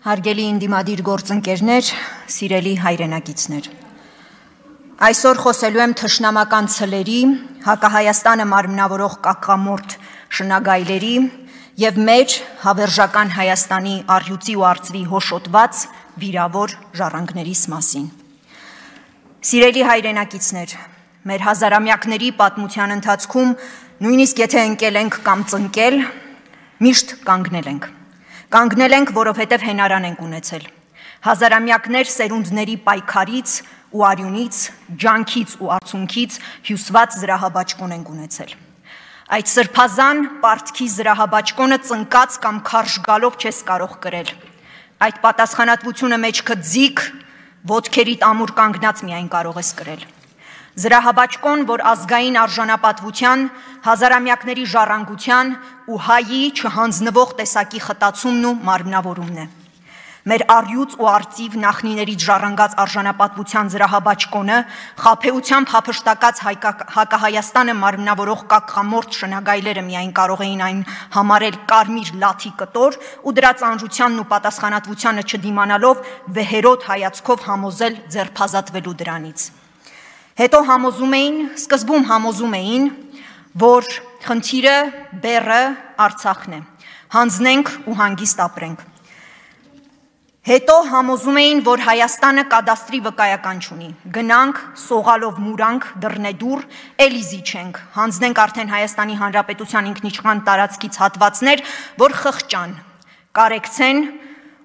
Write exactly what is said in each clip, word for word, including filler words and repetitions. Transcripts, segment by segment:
Հարգելի ինդիմադիր գործընկերներ, սիրելի հայրենակիցներ, այսօր խոսելու եմ թշնամական ցլերի, հակահայաստանը մարմնավորող կակամորթ շնագայլերի եւ մեջ հավերժական Հայաստանի արյուծի ու արծվի հոշոտված վիրավոր ժառանգներիս մասին։ Սիրելի հայրենակիցներ, մեր հազարամյակների պատմության ընթացքում նույնիսկ եթե ընկել ենք կամ ծնկել, միշտ կանգնել ենք։ Կանգնել ենք, որովհետև հենարան ենք ունեցել։ Հազարամյակներ սերունդների պայքարից ու արյունից, ջանքից ու արցունքից հյուսված զրահաբաճկոն ենք ունեցել։ Այդ սրբազան պարտքի զրահաբաճկոնը ծնկած կամ քարշ գալով չես կարող կրել։ Այդ պատասխանատվությունը մեջքդ ձիգ, ոտքերիդ ամուր կանգնած միայն կարող ես կրել։ Զրահաբաճկոն, որ ազգային արժանապատվության, հազարամյակների ժառանգության ու հայի չհանձնվող տեսակի խտացումն ու մարմնավորումն է։ Մեր արյուծ ու արծիվ նախնիներից ժառանգած արժանապատվության զրահաբաճկոնը խաբեությամբ հափշտակած հակահայաստանը մարմնավորող կակամորթ շնագայլերը միայն կարող էին այն համարել կարմիր լաթի կտոր ու դրա ծանրությանն ու պատասխանատվությանը չդիմանալով վեհերոտ հայացքով համոզել ձերբազատվելու դրանից։ Հետո համոզում էին, սկզբում համոզում էին, որ խնդիրը, բեռը Արցախն է, հանձնենք ու հանգիստ ապրենք։ Հետո համոզում էին, որ Հայաստանը կադաստրի վկայական չունի, գնանք, սողալով մուրանք, դռնեդուռ, էլիզի չենք, հանձնենք արդեն Հայաստանի Հանրապետության ինքնիշխան տարածքից հատվածներ, որ խղճան, կարեկցեն,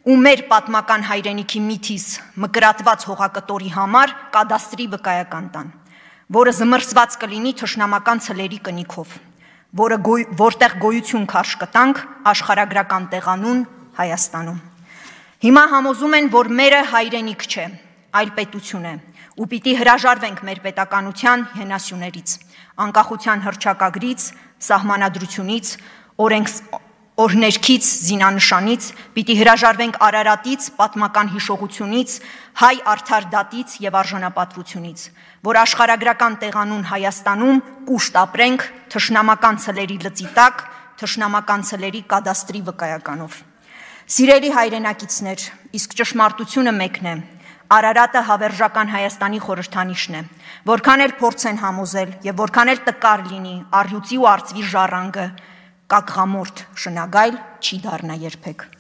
ու մեր պատմական հայրենիքի միտից մկրատված հողակտորի համար կադաստրի վկայական տան, որը զմրսված կլինի թշնամական ցլերի կնիքով, որտեղ գոյություն քարշ կտանք աշխարհագրական տեղանուն Հայաստանում։ Հիմա համոզում են, որ մերը հայրենիք չէ, այլ պետություն է, ու պիտի հրաժարվենք մեր պետականության հենասյուներից, անկախության հռչակագրից, սահմանադրությունից, օրենքից, օրհներքից, զինանշանից, պիտի հրաժարվենք Արարատից, պատմական հիշողությունից, հայ արդար դատից և արժանապատվությունից, որ աշխարհագրական տեղանուն Հայաստանում կուշտ ապրենք թշնամական ցլերի լծի տակ, թշնամական ցլերի կադաստրի վկայականով։ Սիրելի հայրենակիցներ, իսկ ճշմարտությունը մեկն է, Արարատը հավերժական Հայաստանի խորհրդանիշն է, որքան էլ փորձ են համոզել և որքան էլ տկար լինի արյուծի ու արծվի ժառանգը, կակղամորթ շնագայլ չի դառնա երբեք։